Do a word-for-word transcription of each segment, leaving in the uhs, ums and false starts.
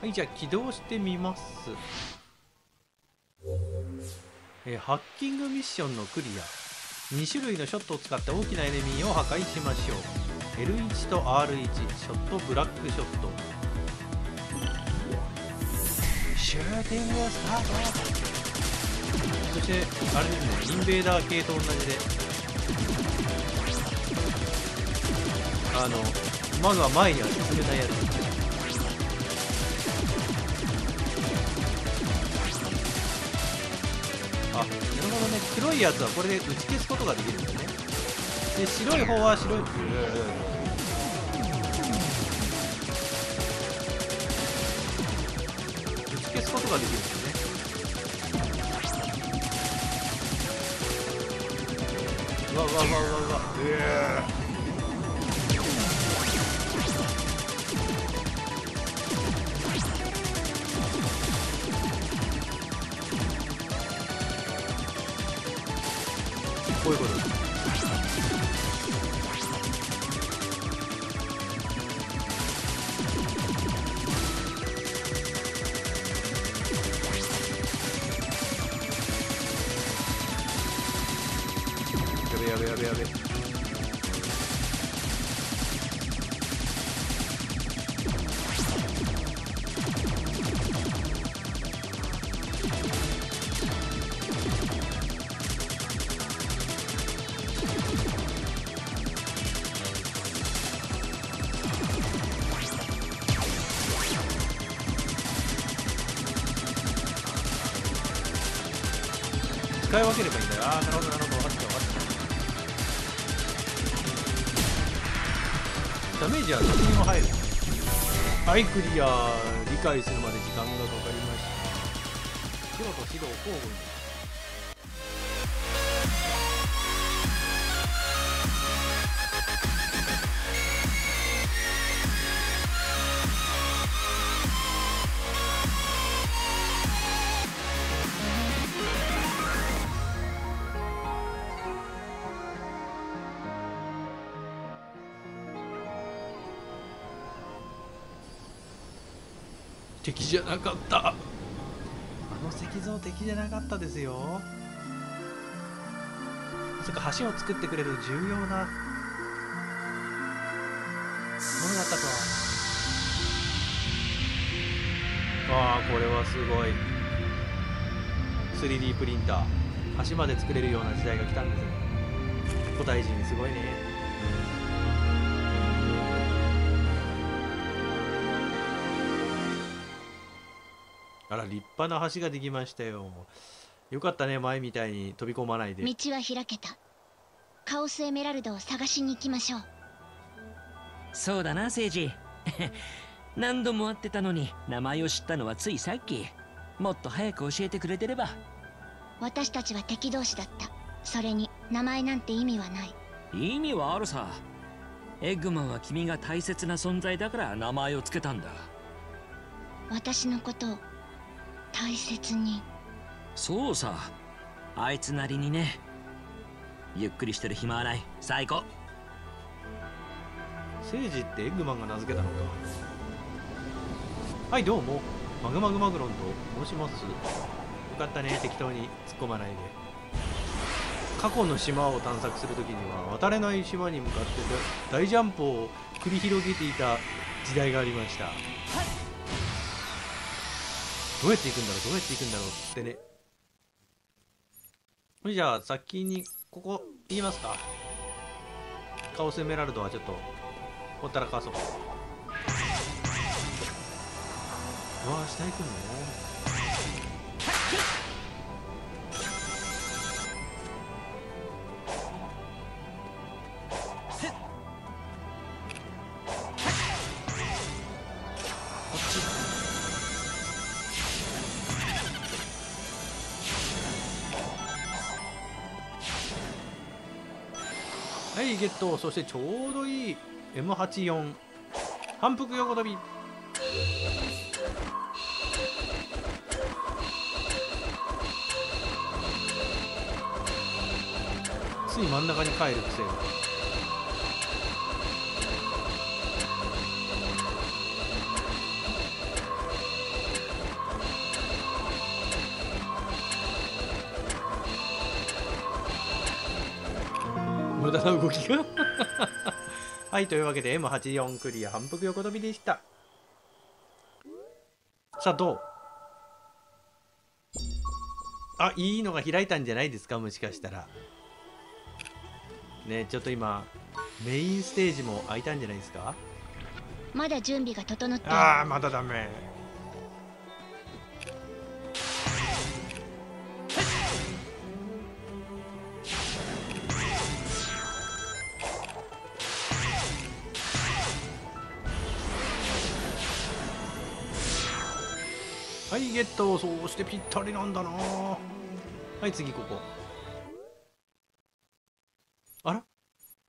はい、じゃあ起動してみます。えー、ハッキングミッションのクリア。に種類のショットを使って大きなエネミーを破壊しましょう。 エルワン と アールワン、 ショットブラックショット。シューティングスタート。そしてあれですね、インベーダー系と同じで、あのまずは前には進めないやつ。あ、なるほどね。黒いやつはこれで打ち消すことができるんですね。で、白い方は白い。うん、打ち消すことができるんですね。うわうわうわうわうわ。えーこういうことです。やべやべやべやべ。使い分ければいいんだよ。ああ、なるほどなるほど、分かった分かった。ダメージはどこにも入る。はい、クリア。理解するまで時間がかかりました。黒と白を交互に。敵じゃなかった。あの石像敵じゃなかったですよ。そっか、橋を作ってくれる重要なものだったか。ああ、これはすごい。 スリーディー プリンター、橋まで作れるような時代が来たんですね。古代人すごいね。あら、立派な橋ができましたよ。よかったね、前みたいに飛び込まないで。道は開けた。カオスエメラルドを探しに行きましょう。そうだな、セイジ。何度も会ってたのに、名前を知ったのはついさっき。もっと早く教えてくれてれば。私たちは敵同士だった。それに、名前なんて意味はない。意味はあるさ。エッグマンは君が大切な存在だから名前をつけたんだ。私のことを大切に。そうさ、あいつなりにね。ゆっくりしてる暇はない。最高。セイジってエッグマンが名付けたのか。はい、どうもマグマグマグロンと申します。よかったね、適当に突っ込まないで。過去の島を探索するときには渡れない島に向かって大ジャンプを繰り広げていた時代がありました。はい、どうやって行くんだろう、どうやって行くんだろうってね。じゃあ先にここ言いますか。カオスエメラルドはちょっとほったらかそう。うわあ、下行くのね。こっちだ。はい、ゲット。そしてちょうどいい エムはちじゅうよん 反復横跳び。つい真ん中に帰る癖が。無駄な動きがはい、というわけで エムはちじゅうよん クリア、反復横跳びでした。さあどう、あ、いいのが開いたんじゃないですか、もしかしたらね。ちょっと今メインステージも開いたんじゃないですか。まだ準備が整って、ああまだダメ。はいゲット、そうしてぴったりなんだな。はい次ここ、あら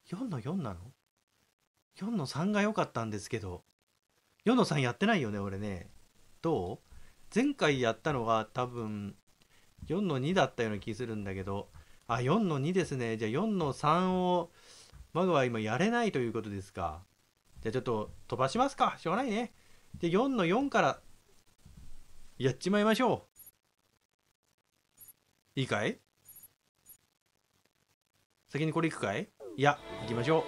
よんのよん なの、よんのさん が良かったんですけど、よんのさん やってないよね俺ね。どう、前回やったのが多分 よんのに だったような気するんだけど、あ よんのに ですね。じゃあ よんのさん をマグは今やれないということですか。じゃあちょっと飛ばしますか、しょうがないね。で よんのよん からやっちまいましょう。いいかい、先にこれいくかい、いや行きましょ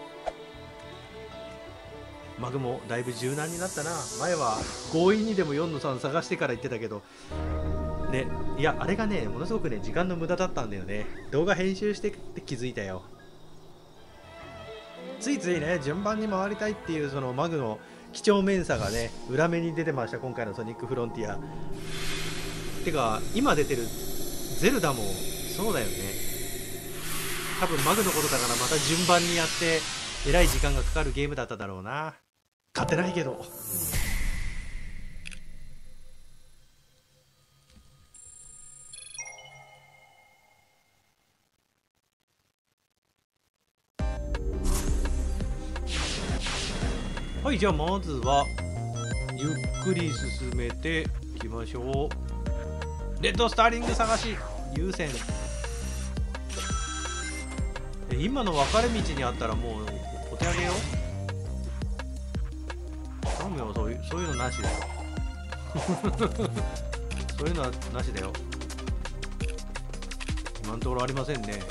う。マグもだいぶ柔軟になったな。前は強引にでも よんのさん 探してから行ってたけどね。いやあれがねものすごくね時間の無駄だったんだよね。動画編集してって気づいたよ。ついついね順番に回りたいっていうそのマグの貴重面差がね裏目に出てました、今回のソニックフロンティア。てか今出てるゼルダもそうだよね。多分マグのことだからまた順番にやってえらい時間がかかるゲームだっただろうな。勝てないけど。はい、じゃあまずはゆっくり進めていきましょう。レッドスターリング探し優先。今の分かれ道にあったらもうお手上げよ。頼むよ、そういうそういうのなしだよそういうのはなしだよ。今のところありませんね。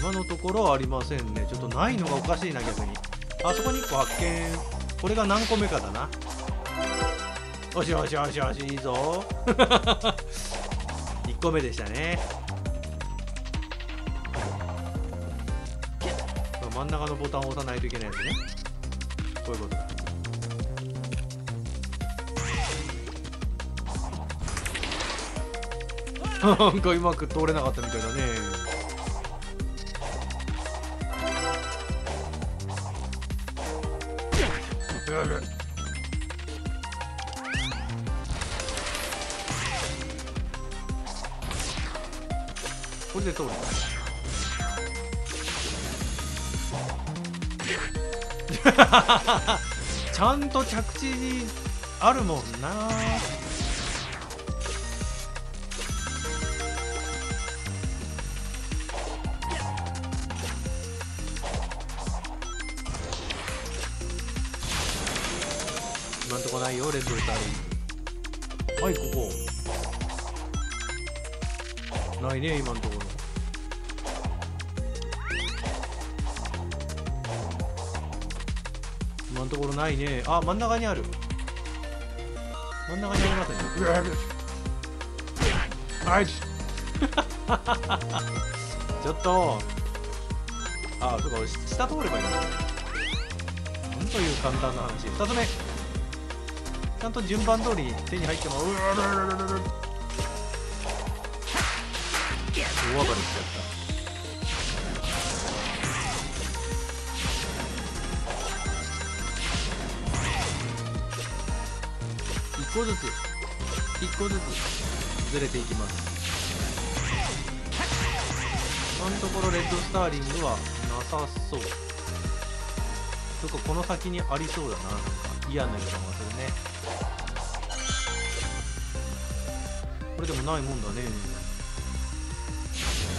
今のところありませんね。ちょっとないのがおかしいな逆に。あそこにいっこ発見、これが何個目かだな。よしよしよしよし、いいぞいっこめでしたね。真ん中のボタンを押さないといけないですね。こういうことだ。なんかうまく通れなかったみたいだね。これで通るちゃんと着地あるもんな。今んとこないよレッドスターリング。はいここないね今んところ。今んところないね。あ真ん中にある、真ん中にありますねはいちょっとあそうか下通ればいいんだ。なんという簡単な話。ふたつめちゃんと順番通り手に入っても、うわららららら大暴れしちゃった。いっこずついっこずつずれていきます。今のところレッドスターリングはなさそう。とかこの先にありそうだな。なんか嫌な予感がするね。これでもないもんだね。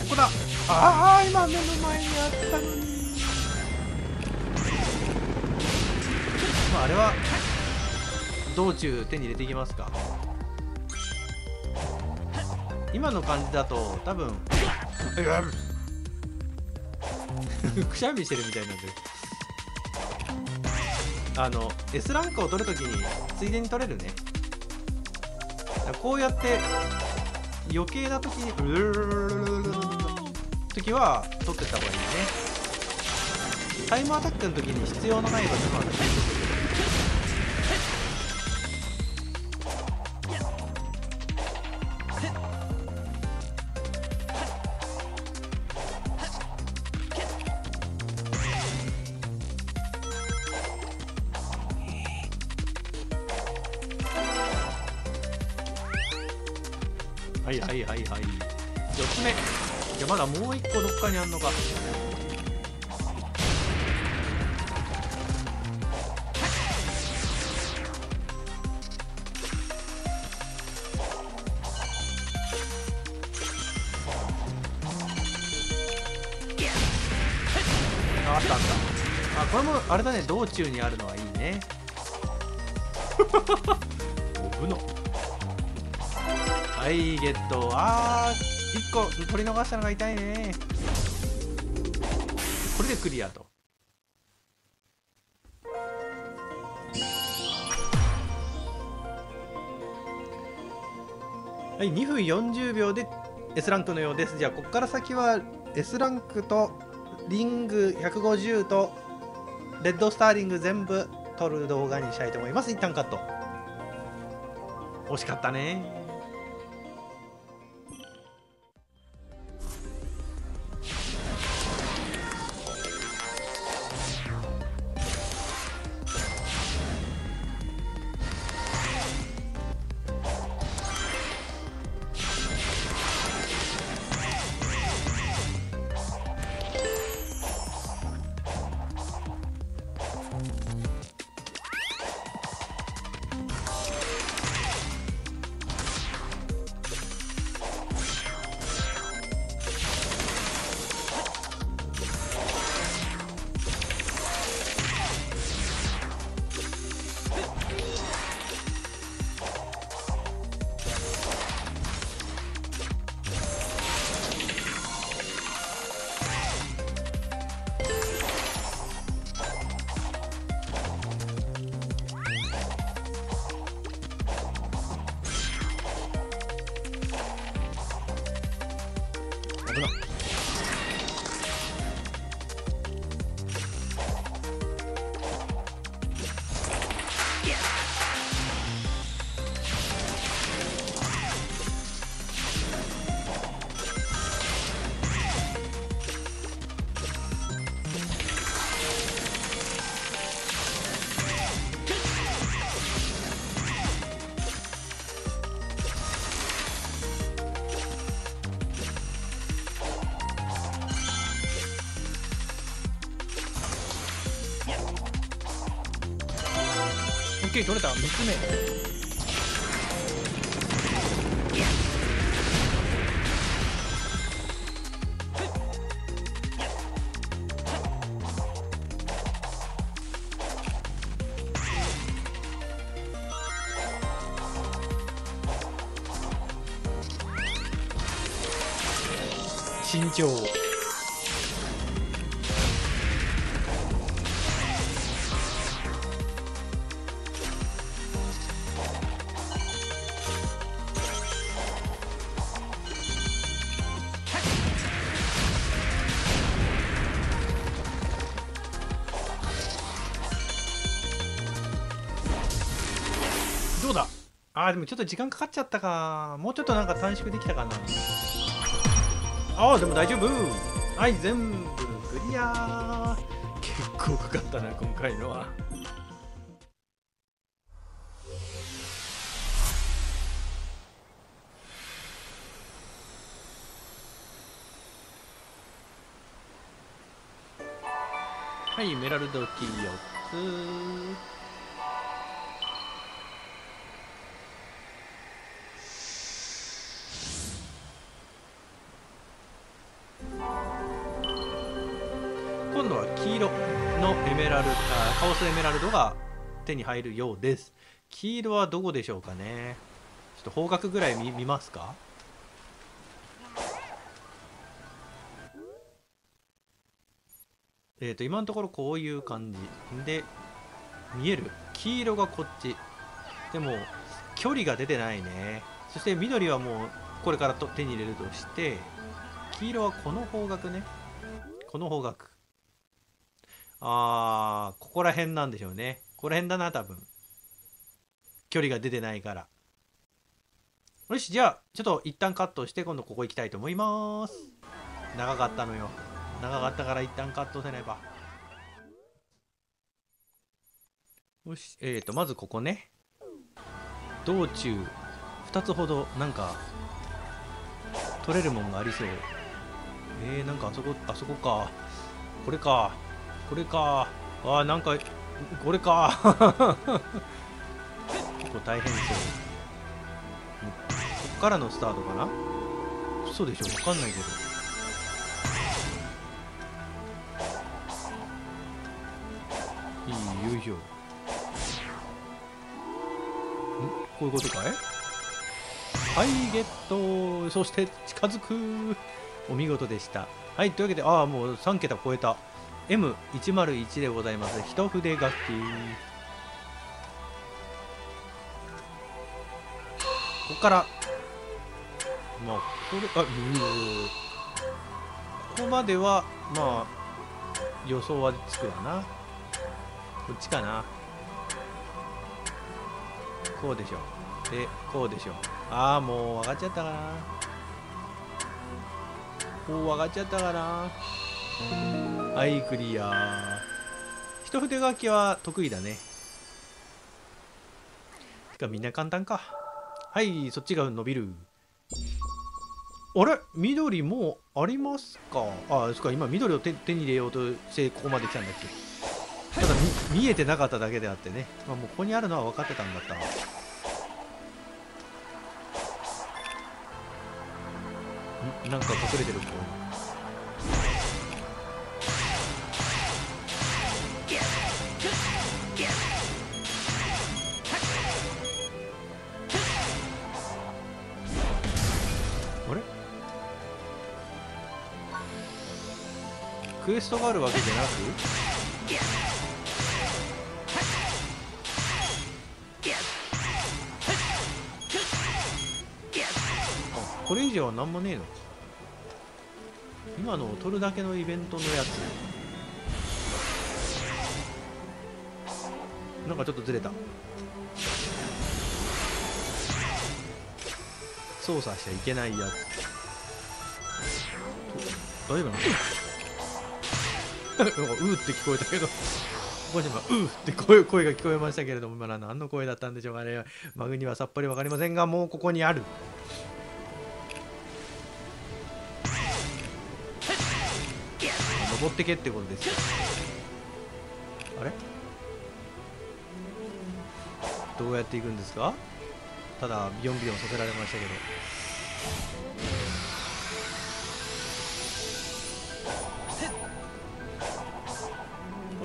ここだ。ああ今目の前にあったのに。まああれは道中手に入れていきますか。今の感じだと多分くしゃみしてるみたいなんで、あの S ランクを取るときについでに取れるね。こうやって余計なときにうるるるるるるるときは取ってった方がいいね。タイムアタックのときに必要のない場所もあるね。はいはいはいはい、よっつめ。いやまだもういっこどっかにあんのか。あ、あったあった。あ、これもあれだね、道中にあるのはいいね。危な。はい、ゲット。あー、いっこ取り逃したのが痛いね。これでクリアと。はい、にふんよんじゅうびょうで S ランクのようです。じゃあ、ここから先は S ランクとリングひゃくごじゅうとレッドスターリング全部取る動画にしたいと思います。一旦カット。惜しかったね。取れたむつめ。慎重。どうだ。あー、でもちょっと時間かかっちゃったか。もうちょっとなんか短縮できたかな。あー、でも大丈夫。はい、全部クリア。結構かかったな、今回のは。はい、メラルドキよっつ。今度は黄色のエメラルド、カオスエメラルドが手に入るようです。黄色はどこでしょうかね。ちょっと方角ぐらい 見, 見ますか。えーと今のところこういう感じで見える黄色がこっちでも距離が出てないね。そして緑はもうこれからと手に入れるとして、黄色はこの方角ね、この方角、あーここら辺なんでしょうね。ここら辺だな多分、距離が出てないから。よし、じゃあちょっと一旦カットして今度ここ行きたいと思いまーす。長かったのよ、長かったから一旦カットせれば。よし、えーとまずここね、道中ふたつほどなんか取れるもんがありそう。えー、なんかあそこ、あそこか、これか、これか、あーなんかこれか結構大変そう。こっからのスタートかな。嘘でしょ、分かんないけど。いい、よいしょ。ん、こういうことかい。はい、ゲット。そして近づく。お見事でした。はい、というわけで、ああもうさんけた超えた エムいちまるいち でございます。一筆書き。こっからまあこれあここまではまあ予想はつくわな。こっちかな、こうでしょで、こうでしょ。ああもう分かっちゃったかな、もう分かっちゃったかな。はい、クリア。一筆書きは得意だね。てかみんな簡単か。はい、そっちが伸びる。あれ緑もうありますか。ああそっか、今緑を手に入れようとしてここまで来たんだっけ。ただ見えてなかっただけであってね、まあ、もうここにあるのは分かってたんだったわ。ん、なんか隠れてる子。あれクエストがあるわけじゃなく、これ以上は何もねえの。今のを取るだけのイベントのやつ。なんかちょっとずれた。操作しちゃいけないやつ。大丈夫なのなんかうーって聞こえたけど、ここに今うーって声、声が聞こえましたけれども、今の何の声だったんでしょうかね。マグにはさっぱり分かりませんが、もうここにある。登ってけってことですよ。あれどうやっていくんですか。ただビヨンビヨンさせられましたけ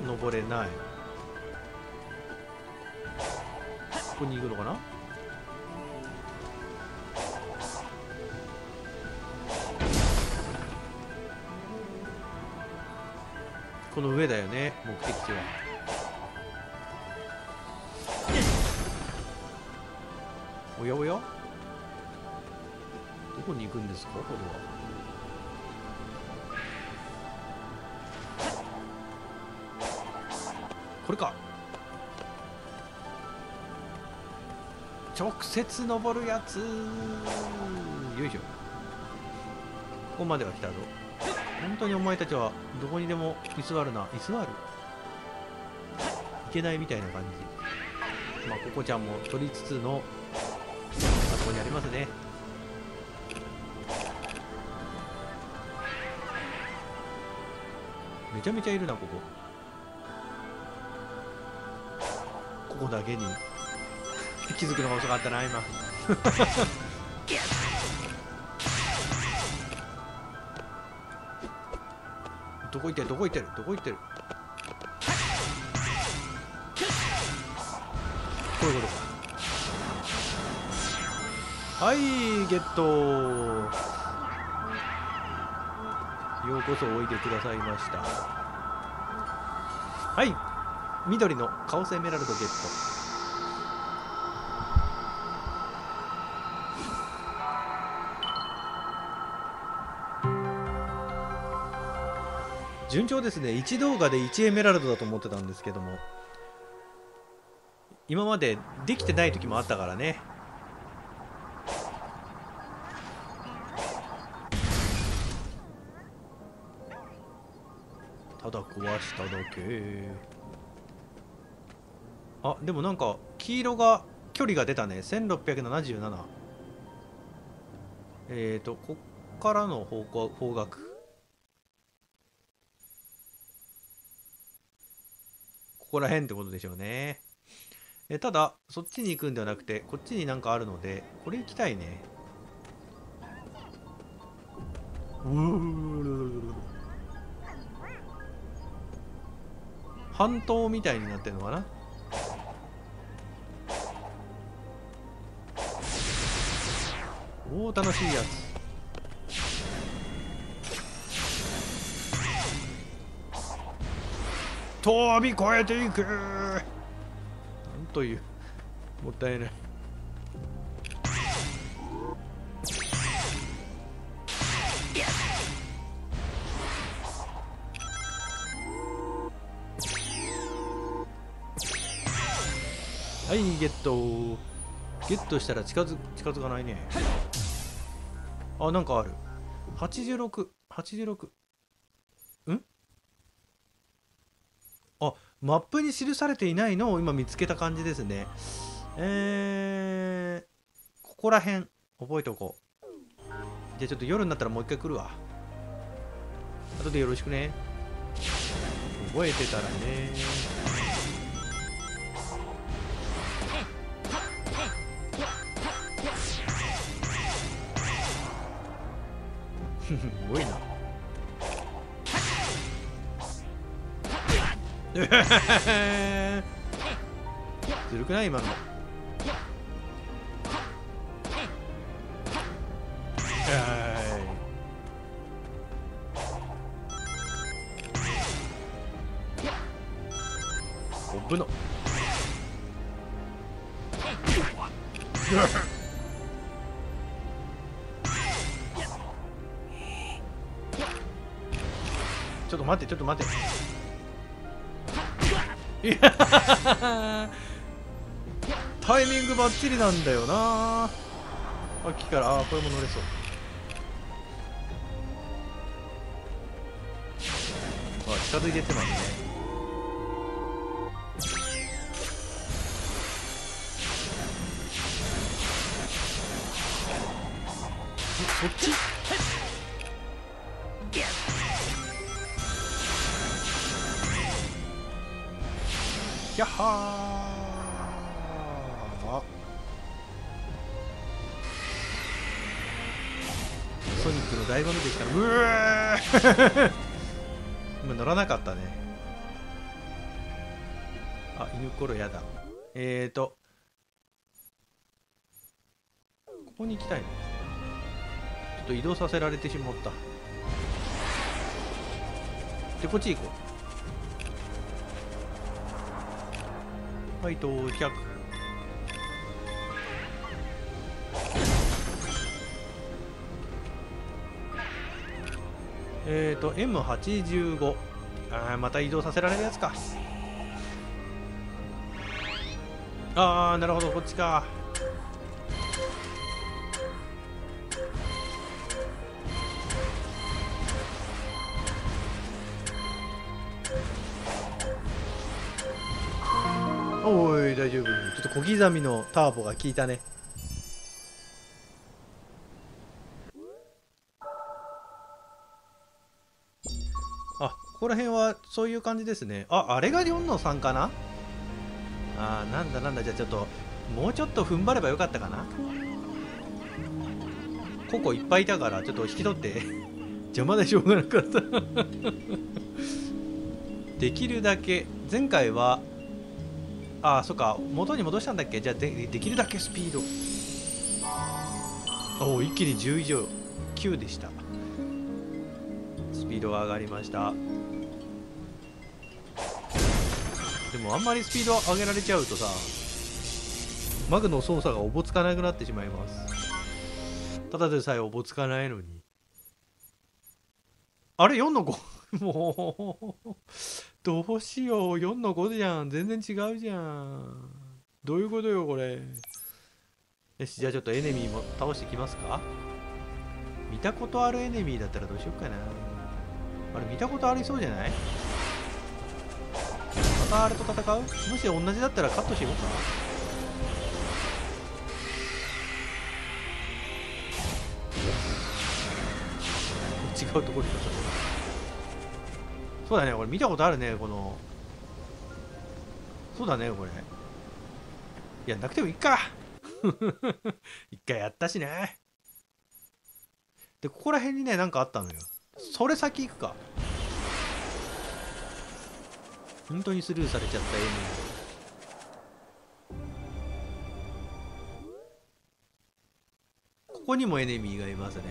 ど。登れない。ここに行くのかな。この上だよね目的地は。おやおや、どこに行くんですかこれは。これか、直接登るやつ。よいしょ、ここまでは来たぞ。本当にお前たちはどこにでも居座るな。居座る、いけないみたいな感じ。まあココちゃんも取りつつの、あそこにありますね。めちゃめちゃいるなここ。ここだけに気づくのが遅かったな今どこ行ってるどこ行ってるどこ行ってる。こういうことか。はい、ゲット。ようこそおいでくださいました。はい、緑のカオスエメラルドゲット。順調ですね。いち動画でいちエメラルドだと思ってたんですけども、今までできてない時もあったからね。ただ壊しただけ。あ、でもなんか黄色が距離が出たね。せんろっぴゃくななじゅうなな。えっとこっからの方向方角、ここら辺ってことでしょうね。え、ただそっちに行くんではなくてこっちになんかあるので、これ行きたいね。半島みたいになってるのかな。おー、楽しいやつ。飛び越えていく。なんという、もったいない。はい、ゲット。ゲットしたら近づ近づかないね。あ、なんかある。はちじゅうろく、はちじゅうろく。あ、マップに記されていないのを今見つけた感じですね。えー、ここら辺覚えておこう。じゃあちょっと夜になったらもう一回来るわ。後でよろしくね。覚えてたらね。ふふ、多いな。ずるくない今の。おぶのちょっと待って、ちょっと待って、いやタイミングばっちりなんだよな。あ、木から、あ、これも乗れそう。あ、近づいていってますね。そっちやっはー。あ、ソニックの醍醐味できたな。うわー今乗らなかったね。あ、犬ころやだ。えーとここに行きたいの。ちょっと移動させられてしまった。で、こっち行こう。はい、到着。えーと エムはちじゅうご。 あー、また移動させられるやつか。あー、なるほど、こっちか。おーい、大丈夫。ちょっと小刻みのターボが効いたね。あ、ここら辺はそういう感じですね。あ、あれがよんのさんかな。あー、なんだなんだ。じゃあちょっともうちょっと踏ん張ればよかったかな。ココいっぱいいたからちょっと引き取って邪魔でしょうがなかったできるだけ、前回はああ、そっか、元に戻したんだっけ。じゃあ で, できるだけスピード。おお、一気にじゅう以上。きゅうでした。スピードは上がりました。でもあんまりスピード上げられちゃうとさ、マグの操作がおぼつかなくなってしまいます。ただでさえおぼつかないのに、あれ よんのご もうどうしよう、 よんのご じゃん、全然違うじゃん、どういうことよこれ。よし、じゃあちょっとエネミーも倒してきますか。見たことあるエネミーだったらどうしようかな。あれ見たことありそうじゃない？またあれと戦う？もし同じだったらカットしようかな。違うところに行っちゃった。そうだね、これ見たことあるね、この。そうだね、これ。いや、なくてもいいか。一回やったしね。で、ここら辺にね、なんかあったのよ。それ先行くか。本当にスルーされちゃったエネミー。ここにもエネミーがいますね。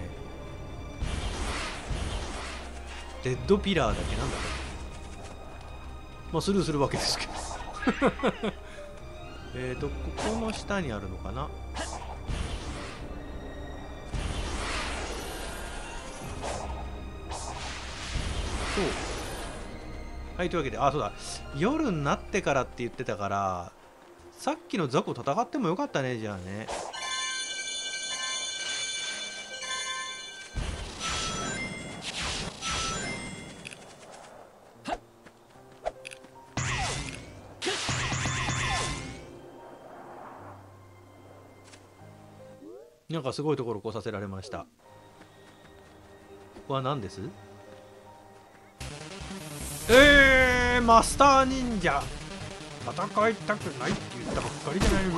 デッドピラーだっけ、なんだろう。まあスルーするわけですけどえっとここの下にあるのかな。そう、はい、というわけで、あ、そうだ、夜になってからって言ってたから、さっきのザコ戦ってもよかったね、じゃあね。なんかすごいところ来させられました。ここは何です？えー、マスター忍者、戦いたくないって言ったばっかりじゃない、ウェーイ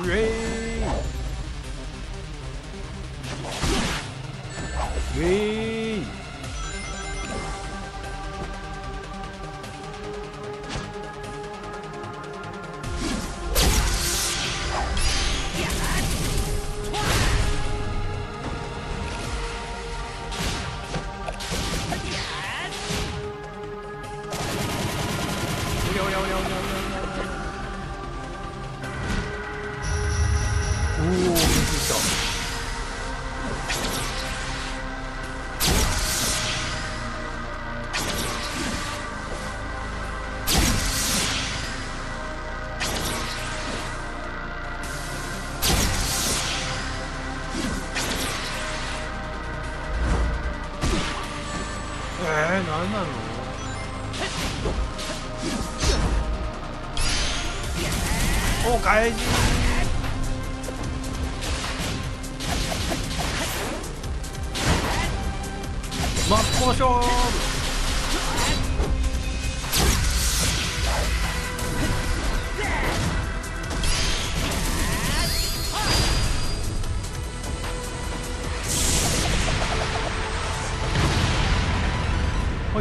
ウェーイ。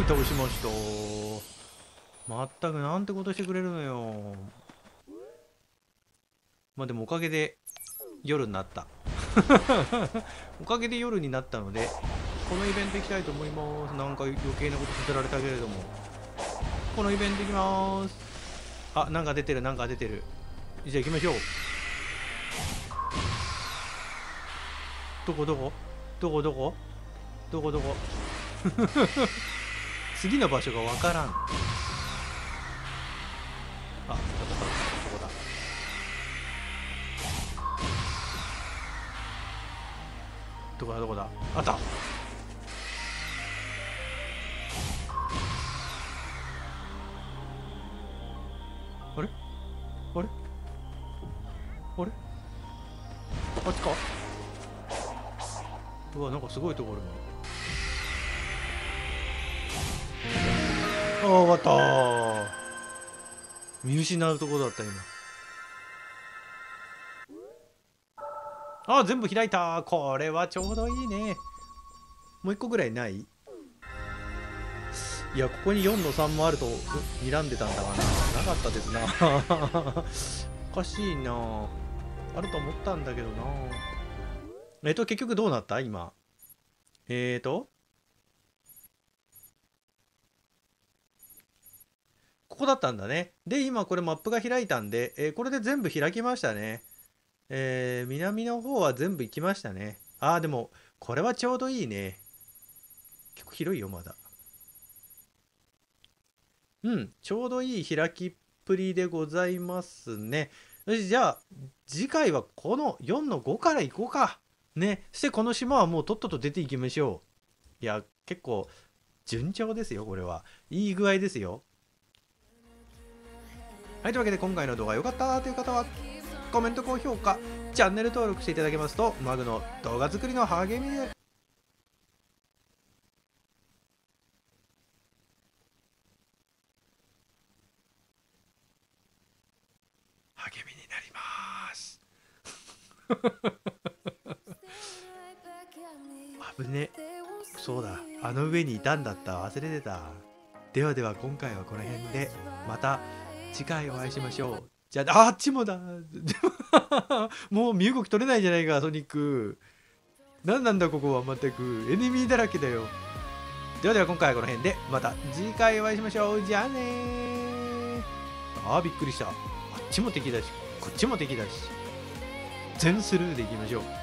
倒しました。まったくなんてことしてくれるのよ。まあでもおかげで夜になったおかげで夜になったので、このイベント行きたいと思います。なんか余計なことさせられたけれども、このイベント行きます。あ、なんか出てる、なんか出てる。じゃあ行きましょう。どこどこどこどこどこどこ次の場所がわからん。あ、あ、そこだ。どこだどこだ、あった。あれあれあれ、あっちか。うわ、なんかすごいところが。ああ、終わったー。見失うところだった今。ああ、全部開いたー。これはちょうどいいね。もう一個ぐらいない？いや、ここによんのさんもあると睨んでたんだがな、なかったですなおかしいなあ、あると思ったんだけどな。えっと結局どうなった今。えっとこだったんだね。で、今これマップが開いたんで、えー、これで全部開きましたね。えー、南の方は全部行きましたね。ああ、でも、これはちょうどいいね。結構広いよ、まだ。うん、ちょうどいい開きっぷりでございますね。よし、じゃあ、次回はこのよんのごから行こうか。ね。そしてこの島はもうとっとと出ていきましょう。いや、結構、順調ですよ、これは。いい具合ですよ。はい、というわけで今回の動画良かったという方は、コメント、高評価、チャンネル登録していただけますと、マグの動画作りの励みになる。励みになります。危ね。そうだ、あの上にいたんだった。忘れてた。ではでは今回はこの辺で、また次回お会いしましょう。じゃあ、あっちもだ。もう身動き取れないじゃないか、ソニック。何なんだ、ここは全く。エネミーだらけだよ。ではでは今回はこの辺で、また次回お会いしましょう。じゃあねー。あー、びっくりした。あっちも敵だし、こっちも敵だし。全スルーでいきましょう。